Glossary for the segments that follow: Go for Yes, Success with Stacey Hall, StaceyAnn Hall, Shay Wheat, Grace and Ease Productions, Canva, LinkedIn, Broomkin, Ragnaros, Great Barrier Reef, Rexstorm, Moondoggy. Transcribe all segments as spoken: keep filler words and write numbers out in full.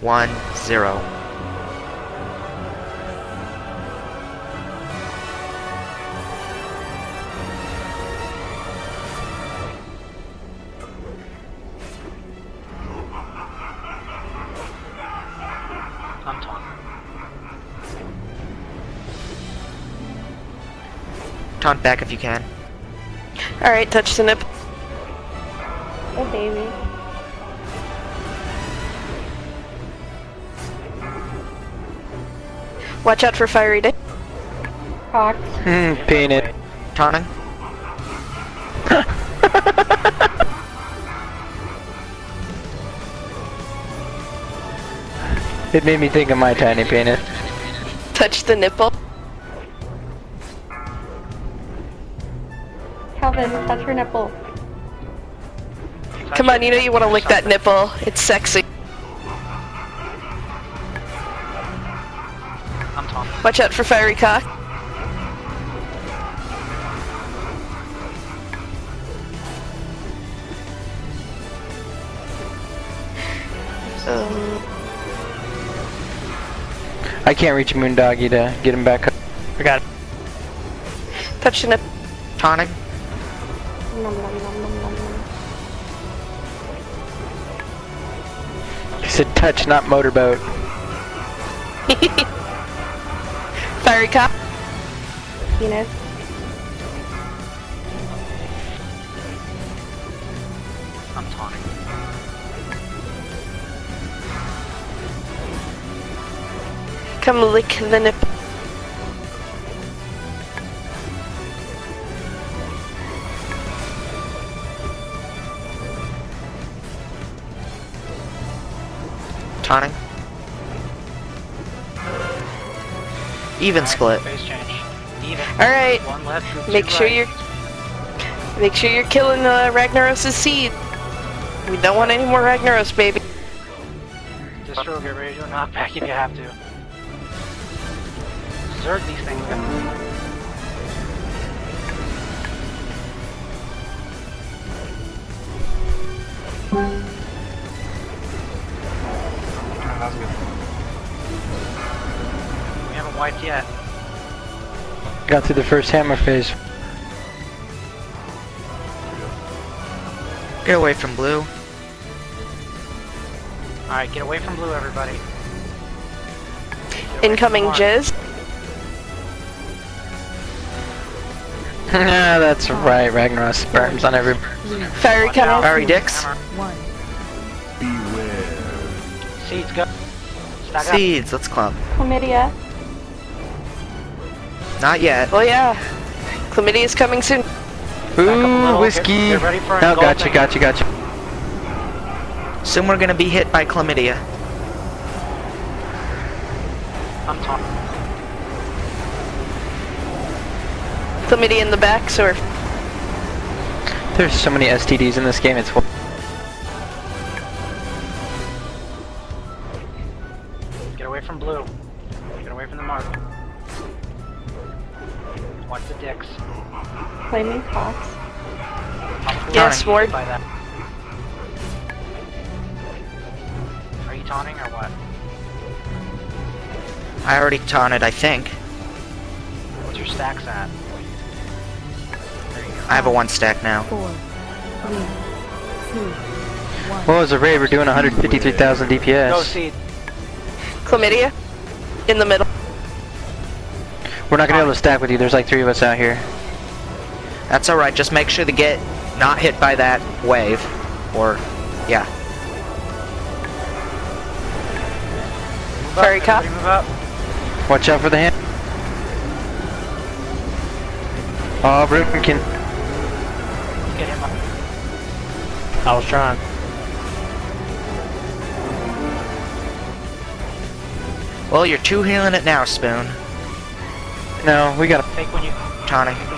one, zero. I'm Taunt. Taunt back if you can. Alright, touch the nip. Oh, baby. Watch out for Fiery Day. Fox. Hmm, peanut. Taunting. It made me think of my tiny penis. Touch the nipple. Calvin, touch your nipple. Come on, you know you want to lick that nipple. It's sexy. I'm Tom. Watch out for Fiery Cock. Um. I can't reach Moondoggy to get him back up. I got it. Touch the nipple. Tonic. Nom, nom, nom, nom, nom, nom. I said touch, not motorboat. Fiery Cop. Penis. I'm taunting. Come lick the nip. Taunting. Even split. Alright. Make sure you're Make sure you're killing uh, Ragnaros' seed. We don't want any more Ragnaros, baby. Destroy your radio, knock back if you have to. Desert these things down. Wiped yet. Got through the first hammer phase. Get away from blue. Alright, get away from blue, everybody. Incoming jizz. Ah, that's right, Ragnaros sperms on every... Fiery cow. Fiery dicks. One. Beware. Seeds, go. Stack Seeds, up. Let's clump. Chlamydia. Not yet. Well, yeah. Chlamydia is coming soon. Ooh, whiskey. No, gotcha, gotcha, gotcha. Soon we're gonna be hit by chlamydia. I'm Tom. Chlamydia in the back, so there's so many S T Ds in this game. It's. Get away from blue. Get away from the mark. Watch the dicks. Flaming Cox. Yes, Ward. Are you taunting or what? I already taunted, I think. What's your stacks at? There you go. I have a one stack now. Four, three, two, one. What was the raid? We're doing one hundred fifty-three thousand D P S. Go see. Chlamydia? In the middle. We're not gonna be able to stack with you, there's like three of us out here. That's alright, just make sure to get not hit by that wave. Or, yeah. Fiery Cop. Watch out for the hand. Oh, Broomkin. Get him up. I was trying. Well, you're two healing it now, Spoon. No, we gotta take when you Tonic. Get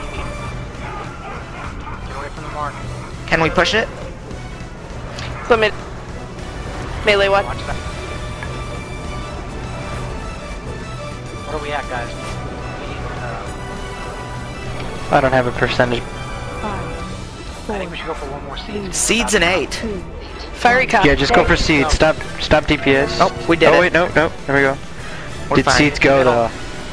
away from the mark. Can we push it? Limit. Melee one. Watch that. What are we at, guys? We need, uh... I don't have a percentage. Five, four, I think we should go for one more seed. Seeds an eight. Two, Fiery cow. Yeah, just go for seeds. No. Stop, stop D P S. Oh, we did oh, it. Oh wait, no, no. There we go. We're did fine. Seeds go middle. Though?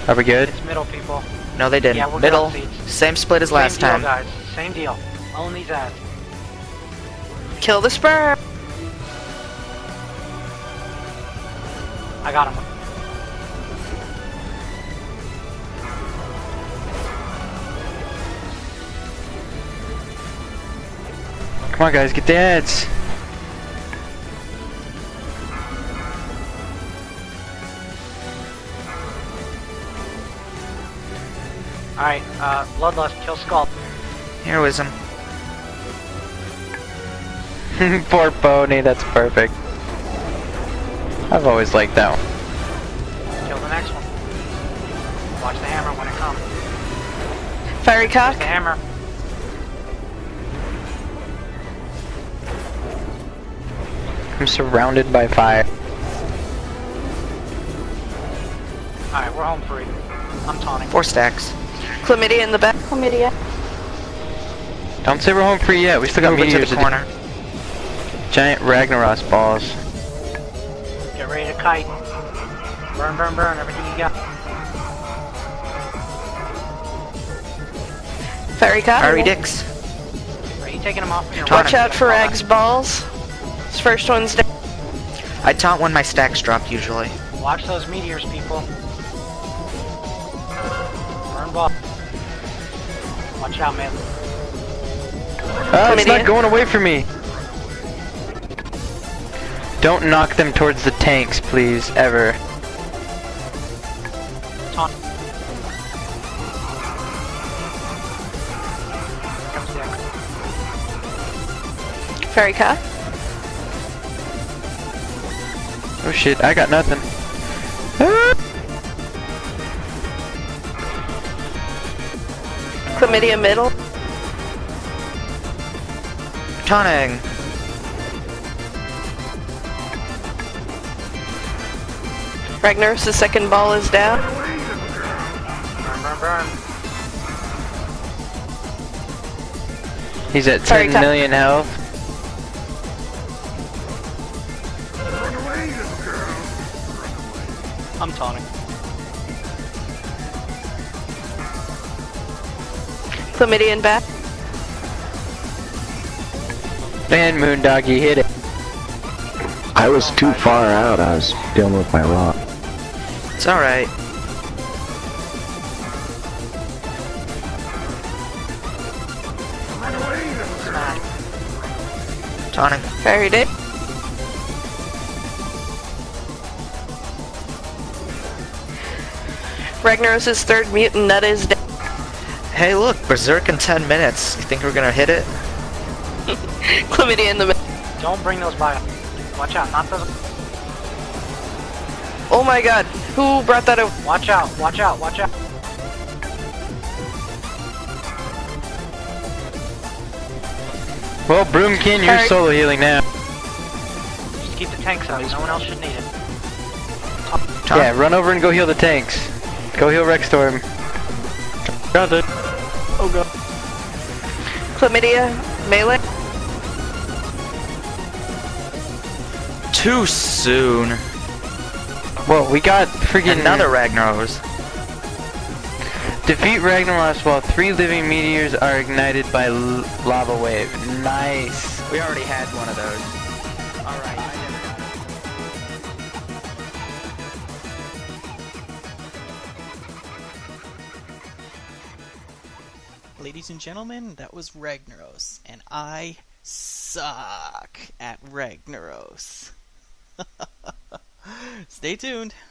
Are we good? It's middle people. No, they didn't. Yeah, we're middle. Same split as Same last deal, time. Guys. Same deal. Only that. Kill the spur. I got him. Come on, guys, get the ads. Alright, uh, bloodlust, kill Sculpt. Heroism. Poor pony, that's perfect. I've always liked that one. Kill the next one. Watch the hammer when it comes. Fiery cock. Watch the hammer. I'm surrounded by fire. Alright, we're home free. I'm taunting. Four stacks. Chlamydia in the back. Chlamydia. Don't say we're home free yet. We still got meteors in the corner. Giant Ragnaros balls. Get ready to kite. Burn, burn, burn. Everything you got. Fairy cop. Fiery dicks. Are you taking them off? Watch out for Rag's balls. This first one's down. I taunt when my stacks drop usually. Watch those meteors, people. Burn ball. Watch out, man. Oh, it's not going away from me. Don't knock them towards the tanks, please, ever. Taunt. Fairy car. Oh shit, I got nothing. Ah! Chlamydia middle. Taunting. Ragnaros, the second ball is down. Burn, burn, burn. He's at Sorry, ten million health. I'm taunting. Chlamydian back. Man, Moondoggy hit it. I was too far out. I was dealing with my rock. It's alright. Taunting. Fairy dick. Ragnaros' third mutant, that is dead. Hey look, Berserk in ten minutes. You think we're gonna hit it? Chlamydia in the middle. Don't bring those by. Watch out, not those. Oh my god, who brought that over? Watch out, watch out, watch out. Well, Broomkin, you're right. Solo healing now. Just keep the tanks out, no one else should need it. Tom? Yeah, run over and go heal the tanks. Go heal Rexstorm. Got it. Oh god. Chlamydia, melee. Too soon. Whoa, we got friggin' another Ragnaros. Defeat Ragnaros while three living meteors are ignited by l lava wave. Nice. We already had one of those. Alright. Ladies and gentlemen, that was Ragnaros, and I suck at Ragnaros. Stay tuned.